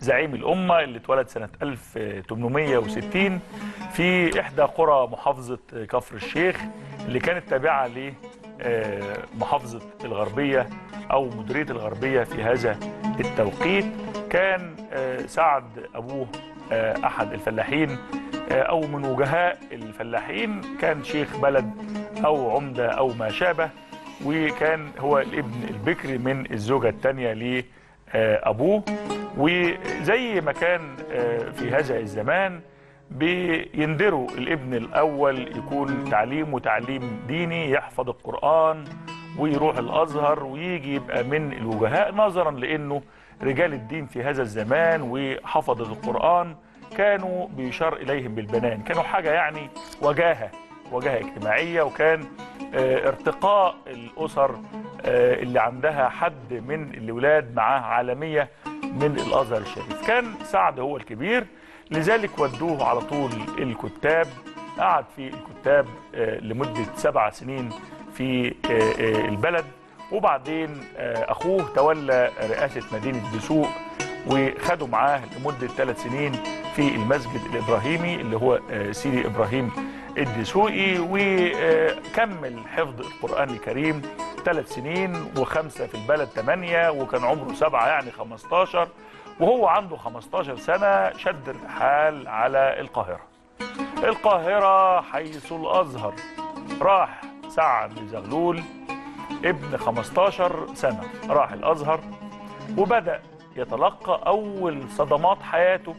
زعيم الأمة اللي اتولد سنة 1860 في إحدى قرى محافظة كفر الشيخ اللي كانت تابعة لمحافظة الغربية أو مديرية الغربية في هذا التوقيت. كان سعد أبوه أحد الفلاحين أو من وجهاء الفلاحين، كان شيخ بلد أو عمدة أو ما شابه، وكان هو الابن البكري من الزوجة الثانية لأبوه. وزي ما كان في هذا الزمان بيندروا الابن الأول يكون تعليمه تعليم ديني، يحفظ القرآن ويروح الأزهر ويجي يبقى من الوجهاء، نظرا لأنه رجال الدين في هذا الزمان وحفظ القرآن كانوا بيشار إليهم بالبنان، كانوا حاجة يعني وجاهة اجتماعية، وكان ارتقاء الأسر اللي عندها حد من الولاد معاه عالمية من الأزهر الشريف. كان سعد هو الكبير، لذلك ودوه على طول الكتاب، قعد في الكتاب لمدة 7 سنين في البلد، وبعدين أخوه تولى رئاسة مدينة دسوق وخدوا معاه لمدة 3 سنين في المسجد الإبراهيمي اللي هو سيدي ابراهيم الدسوقي، وكمل حفظ القرآن الكريم 3 سنين و5 في البلد 8، وكان عمره 7 يعني 15، وهو عنده 15 سنة شد الرحال على القاهرة حيث الأزهر. راح سعد زغلول ابن 15 سنة، راح الأزهر وبدأ يتلقى أول صدمات حياته،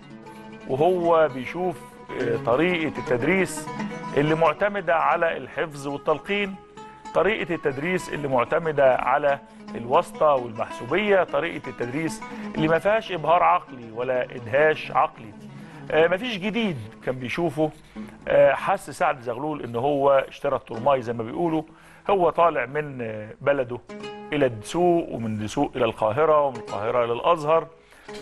وهو بيشوف طريقة التدريس اللي معتمدة على الحفظ والتلقين، طريقة التدريس اللي معتمدة على الواسطة والمحسوبية، طريقة التدريس اللي ما فيهاش إبهار عقلي ولا إدهاش عقلي، ما فيش جديد كان بيشوفه. حس سعد زغلول إن هو اشترى الطرماي زي ما بيقولوا، هو طالع من بلده إلى الدسوق، ومن دسوق إلى القاهرة، ومن القاهرة إلى الأزهر،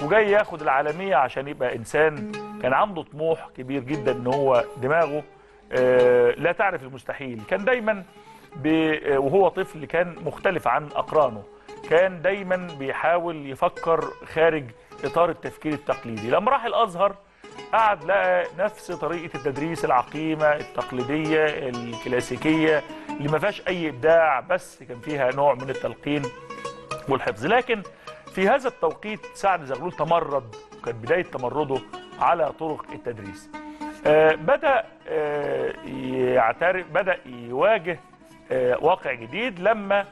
وجاي ياخد العالمية عشان يبقى إنسان كان عنده طموح كبير جدا، إن هو دماغه لا تعرف المستحيل. كان دايما وهو طفل كان مختلف عن أقرانه، كان دايما بيحاول يفكر خارج إطار التفكير التقليدي. لما راح الأزهر قعد لقى نفس طريقة التدريس العقيمة التقليدية الكلاسيكية اللي ما فيهاش أي إبداع، بس كان فيها نوع من التلقين والحفظ. لكن في هذا التوقيت سعد زغلول تمرد، وكانت بداية تمرده على طرق التدريس. بدأ يواجه واقع جديد لما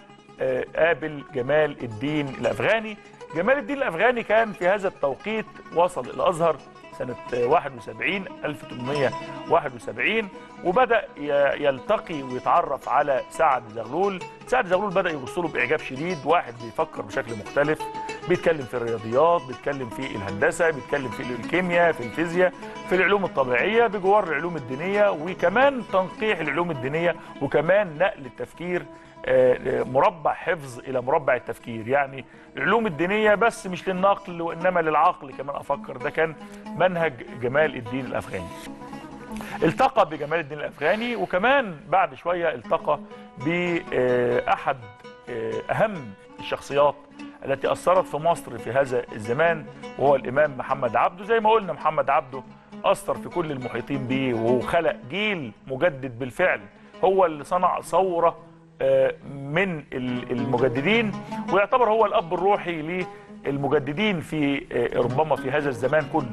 قابل جمال الدين الأفغاني. جمال الدين الأفغاني كان في هذا التوقيت وصل الأزهر سنة 1871، وبدأ يلتقي ويتعرف على سعد زغلول. سعد زغلول بدأ يبص له بإعجاب شديد، واحد بيفكر بشكل مختلف، بيتكلم في الرياضيات، بيتكلم في الهندسة، بيتكلم في الكيمياء، في الفيزياء، في العلوم الطبيعية، بجوار العلوم الدينية، وكمان تنقيح العلوم الدينية، وكمان نقل التفكير مربع حفظ إلى مربع التفكير، يعني العلوم الدينية بس مش للنقل وإنما للعقل كمان أفكر. ده كان منهج جمال الدين الأفغاني. التقى بجمال الدين الأفغاني، وكمان بعد شوية التقى بأحد أهم الشخصيات التي أثرت في مصر في هذا الزمان، وهو الإمام محمد عبده. زي ما قلنا محمد عبده أثر في كل المحيطين بيه، وخلق جيل مجدد بالفعل، هو اللي صنع ثورة من المجددين، ويعتبر هو الأب الروحي للمجددين في ربما في هذا الزمان كله.